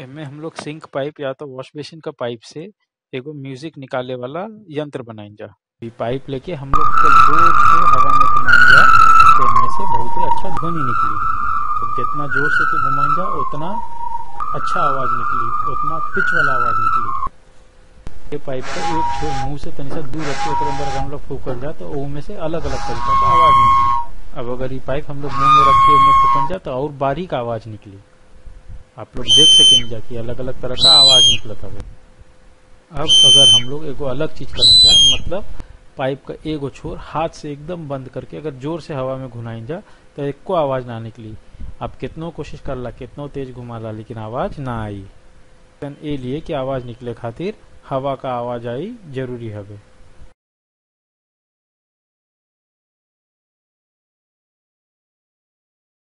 इनमें हम लोग सिंक पाइप या तो वॉश बेसिन का पाइप से एगो म्यूजिक निकाले वाला यंत्र बनाएंगे। ये पाइप लेके हम लोग जोर से हवा में घुमाएंगे तो इनमें से बहुत ही अच्छा ध्वनि निकली। तो जितना जोर से घुमाएंगे उतना अच्छा आवाज निकली, उतना पिच वाला आवाज निकली। ये पाइप का एक छोर मुँह से तनिक दूर रखे ओकर अंदर हम लोग फूकल जाए तो उनमें से अलग अलग तरीका का आवाज निकली। अब अगर ये पाइप हम लोग मुँह में रख के उनमें फूकल जाए तो और बारीक आवाज निकली। आप लोग देख सकेंगे कि अलग अलग तरह का आवाज निकला था। अब अगर हम लोग एगो अलग चीज करेंगे, मतलब पाइप का एगो छोर हाथ से एकदम बंद करके अगर जोर से हवा में घुमाएंगे तो एक को आवाज ना निकली। आप कितनो कोशिश कर ला, कितनो तेज घुमा ला, लेकिन आवाज ना आई। ये लिए कि आवाज निकले खातिर हवा का आवाज आई जरूरी है।